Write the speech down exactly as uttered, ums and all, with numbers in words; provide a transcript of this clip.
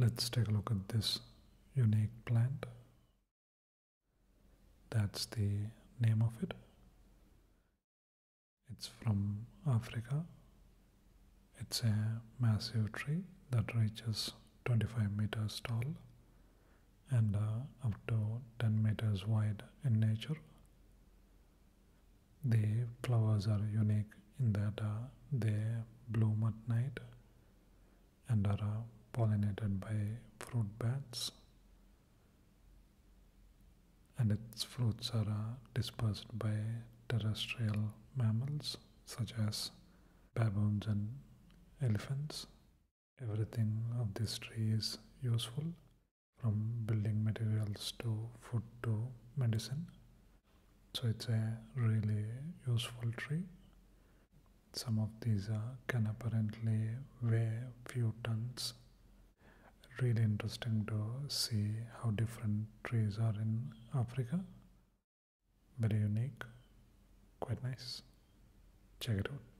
Let's take a look at this unique plant. That's the name of it. It's from Africa. It's a massive tree that reaches twenty-five meters tall and uh, up to ten meters wide in nature. The flowers are unique in that uh, they bloom at night and are uh, pollinated by fruit bats, and its fruits are uh, dispersed by terrestrial mammals such as baboons and elephants. Everything of this tree is useful, from building materials to food to medicine. So it's a really useful tree. Some of these uh, can apparently weigh few tons. Really interesting to see how different trees are in Africa. Very unique, quite nice. Check it out.